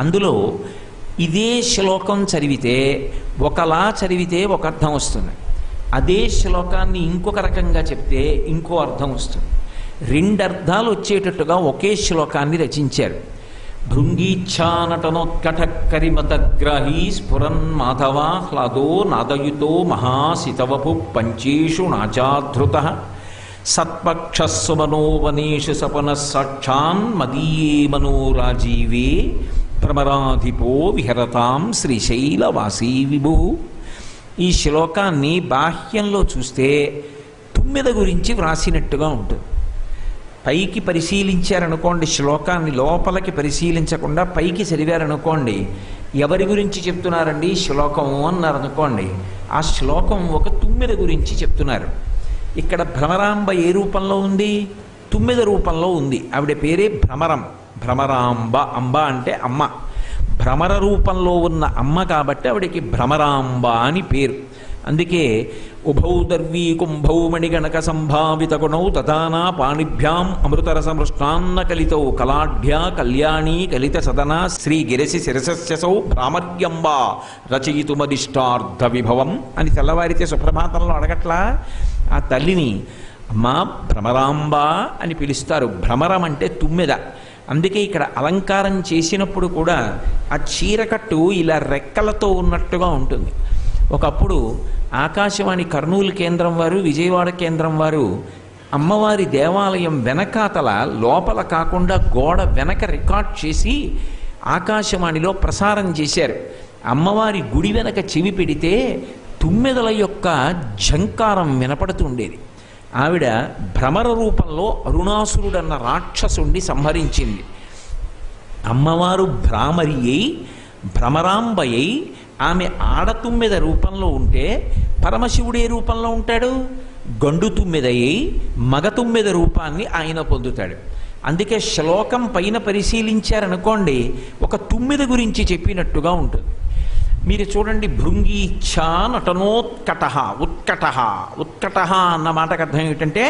అందులో ఇదే శ్లోకం చదివితే ఒకలా చదివితే ఒక అర్థం వస్తుంది, అదే శ్లోకాన్ని ఇంకొక రకంగా చెప్తే ఇంకో అర్థం వస్తుంది. రెండు అర్థాలు వచ్చేటట్టుగా ఒకే శ్లోకాన్ని రచించారు. భృంగీచ్ఛానటనోత్కటకరిమతగ్రాహీ స్ఫురన్ మాధవా హ్లాదో నాదయుతో మహాసితవపు పంచేషు నాచాధృత సత్పక్షస్సు మనోవనేషు సపన సాక్షాన్ మదీయే మనోరాజీవే ప్రమరాధిపో విహరతాం శ్రీశైలవాసీ విభూ. ఈ శ్లోకాన్ని బాహ్యంలో చూస్తే తుమ్మెద గురించి వ్రాసినట్టుగా ఉంటుంది. పైకి పరిశీలించారనుకోండి, శ్లోకాన్ని లోపలికి పరిశీలించకుండా పైకి చదివారనుకోండి, ఎవరి గురించి చెప్తున్నారండి శ్లోకము అన్నారనుకోండి, ఆ శ్లోకం ఒక తుమ్మెద గురించి చెప్తున్నారు. ఇక్కడ భ్రమరాంబ ఏ రూపంలో ఉంది? తుమ్మెద రూపంలో ఉంది. ఆవిడ పేరే భ్రమరం, భ్రమరాంబ. అంబ అంటే అమ్మ, భ్రమర రూపంలో ఉన్న అమ్మ కాబట్టి ఆవిడకి భ్రమరాంబ అని పేరు. అందుకే ఉభౌ దర్వీ కుంభౌ మణిగణక సంభావిత గుణౌ తదానా పాణిభ్యాం అమృతరసమృష్టాన్న కలితౌ కళాఢ్యా కళ్యాణీ కలిత సదనా శ్రీ గిరసి శిరసస్యసౌ భ్రామర్యంబా రచయితుమదిష్టార్థ విభవం అని తెల్లవారితే సుప్రభాతంలో అడగట్లా? ఆ తల్లిని అమ్మా భ్రమరాంబ అని పిలుస్తారు. భ్రమరం అంటే తుమ్మెద. అందుకే ఇక్కడ అలంకారం చేసినప్పుడు కూడా ఆ చీరకట్టు ఇలా రెక్కలతో ఉన్నట్టుగా ఉంటుంది. ఒకప్పుడు ఆకాశవాణి కర్నూలు కేంద్రం వారు, విజయవాడ కేంద్రం వారు అమ్మవారి దేవాలయం వెనకాతల లోపల కాకుండా గోడ వెనక రికార్డ్ చేసి ఆకాశవాణిలో ప్రసారం చేశారు. అమ్మవారి గుడి వెనక చెవి పెడితే తుమ్మెదల యొక్క ఝంకారం వినపడుతుండేది. ఆవిడ భ్రమర రూపంలో అరుణాసురుడన్న రాక్షసుణ్ణి సంహరించింది. అమ్మవారు భ్రామరి అయి భ్రమరాంబయ్యి ఆమె ఆడతుమ్మెద రూపంలో ఉంటే పరమశివుడే రూపంలో ఉంటాడు. గండు తుమ్మెదయ్యి మగ తుమ్మెద రూపాన్ని ఆయన పొందుతాడు. అందుకే శ్లోకం పైన పరిశీలించారనుకోండి ఒక తుమ్మెద గురించి చెప్పినట్టుగా ఉంటుంది. మీరు చూడండి, భృంగీచ్ఛా నటనోత్కట ఉత్కట ఉత్కట అన్న మాటకు అర్థం ఏమిటంటే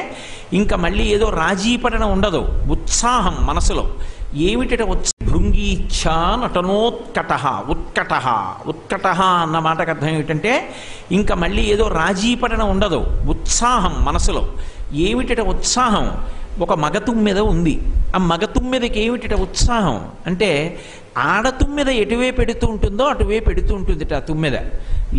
ఇంకా మళ్ళీ ఏదో రాజీ పడన ఉండదు, ఉత్సాహం మనసులో. ఏమిట భృంగీచ్ఛా నటనోత్కట ఉత్కట ఉత్కట అన్న మాటకు అర్థం ఏమిటంటే ఇంకా మళ్ళీ ఏదో రాజీ పడన ఉండదు, ఉత్సాహం మనసులో. ఏమిట ఉత్సాహం? ఒక మగతుమ్మెద ఉంది. ఆ మగతుమ్మెదకి ఏమిట ఉత్సాహం అంటే ఆడతుమ్మెద ఎటువే పెడుతూ ఉంటుందో అటువే పెడుతూ ఉంటుందిట తుమ్మెద,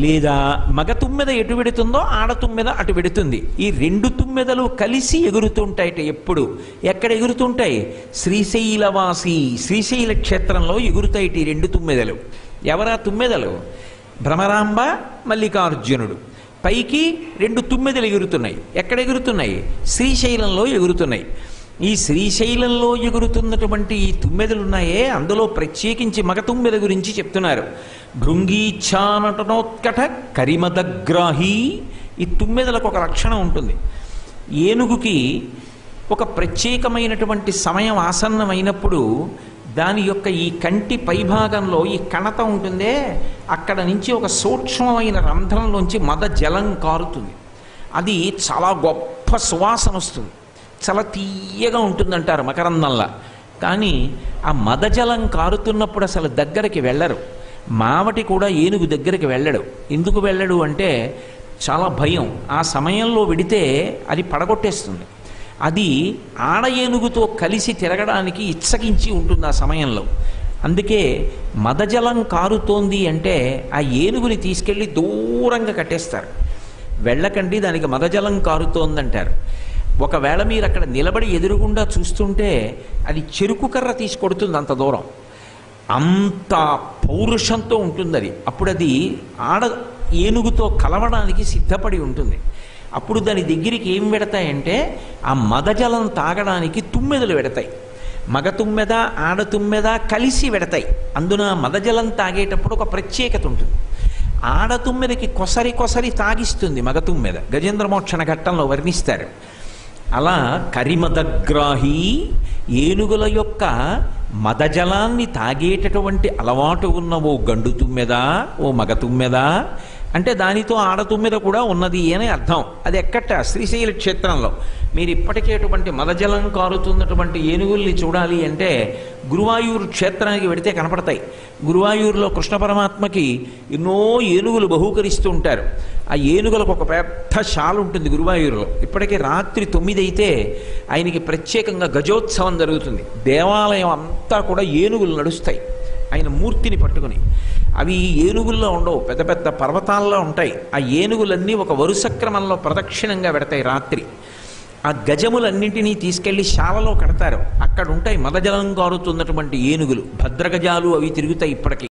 లేదా మగ తుమ్మెద ఎటు పెడుతుందో ఆడతుమ్మెద అటు పెడుతుంది. ఈ రెండు తుమ్మెదలు కలిసి ఎగురుతూ ఉంటాయట. ఎప్పుడు ఎక్కడ ఎగురుతుంటాయి? శ్రీశైలవాసి శ్రీశైల క్షేత్రంలో ఎగురుతాయిట ఈ రెండు తుమ్మెదలు. ఎవరా తుమ్మెదలు? భ్రమరాంబ, మల్లికార్జునుడు. పైకి రెండు తుమ్మెదలు ఎగురుతున్నాయి. ఎక్కడ ఎగురుతున్నాయి? శ్రీశైలంలో ఎగురుతున్నాయి. ఈ శ్రీశైలంలో ఎగురుతున్నటువంటి ఈ తుమ్మెదలున్నాయే, అందులో ప్రత్యేకించి మగ తుమ్మెద గురించి చెప్తున్నారు. భృంగీచ్ఛానటనోత్కట కరిమదగ్రాహీ. ఈ తుమ్మెదలకు ఒక లక్షణం ఉంటుంది. ఏనుగుకి ఒక ప్రత్యేకమైనటువంటి సమయం ఆసన్నమైనప్పుడు దాని యొక్క ఈ కంటి పైభాగంలో ఈ కణత ఉంటుందే, అక్కడ నుంచి ఒక సూక్ష్మమైన రంధ్రంలోంచి మద జలం కారుతుంది. అది చాలా గొప్ప సువాసన వస్తుంది, చాలా తీయగా ఉంటుందంటారు మకరందంలా. కానీ ఆ మదజలం కారుతున్నప్పుడు అసలు దగ్గరికి వెళ్ళరు. మావటి కూడా ఏనుగు దగ్గరికి వెళ్ళడు. ఎందుకు వెళ్ళడు అంటే చాలా భయం. ఆ సమయంలో విడితే అది పడగొట్టేస్తుంది. అది ఆడ ఏనుగుతో కలిసి తిరగడానికి ఇచ్చకించి ఉంటుంది ఆ సమయంలో. అందుకే మదజలం కారుతోంది అంటే ఆ ఏనుగుని తీసుకెళ్ళి దూరంగా కట్టేస్తారు. వెళ్ళకండి, దానికి మదజలం కారుతోందంటారు. ఒకవేళ మీరు అక్కడ నిలబడి ఎదురుగుండా చూస్తుంటే అది చెరుకు కర్ర తీసుకొడుతుంది అంత దూరం. అంత పౌరుషంతో ఉంటుంది అది. అప్పుడు అది ఆడ ఏనుగుతో కలవడానికి సిద్ధపడి ఉంటుంది. అప్పుడు దాని దగ్గరికి ఏం పెడతాయంటే ఆ మదజలం తాగడానికి తుమ్మెదలు పెడతాయి. మగ తుమ్మెద ఆడ తుమ్మెద కలిసి పెడతాయి. అందున మదజలం తాగేటప్పుడు ఒక ప్రత్యేకత ఉంటుంది. ఆడ తుమ్మెదకి కొసరి కొసరి తాగిస్తుంది మగ తుమ్మెద. గజేంద్రమోక్షణ ఘట్టంలో వర్ణిస్తారు. అలా కరిమదగ్రాహి, ఏనుగుల యొక్క మదజలాన్ని తాగేటటువంటి అలవాటు ఉన్న ఓ గండు తుమ్మెద, ఓ మగ తుమ్మెద, అంటే దానితో ఆడతుమ్మెద కూడా ఉన్నది అని అర్థం. అది ఎక్కట శ్రీశైల క్షేత్రంలో మీరు ఇప్పటికే అటువంటి మదజలం కారుతున్నటువంటి ఏనుగుల్ని చూడాలి అంటే గురువాయూరు క్షేత్రానికి వెడితే కనపడతాయి. గురువాయూరులో కృష్ణ పరమాత్మకి ఎన్నో ఏనుగులు బహూకరిస్తూ ఉంటారు. ఆ ఏనుగులకు ఒక పెద్ద షాల్ ఉంటుంది గురువాయూరులో. ఇప్పటికే రాత్రి 9 అయితే ఆయనకి ప్రత్యేకంగా గజోత్సవం జరుగుతుంది. దేవాలయం అంతా కూడా ఏనుగులు నడుస్తాయి ఆయన మూర్తిని పట్టుకుని. అవి ఏనుగుల్లో ఉండవు, పెద్ద పెద్ద పర్వతాల్లో ఉంటాయి. ఆ ఏనుగులన్నీ ఒక వరుస క్రమంలో ప్రదక్షిణంగా పెడతాయి రాత్రి. ఆ గజములన్నింటినీ తీసుకెళ్లి శాలలో కడతారు. అక్కడ ఉంటాయి మదజలం కారుతున్నటువంటి ఏనుగులు, భద్రగజాలు అవి తిరుగుతాయి ఇప్పటికీ.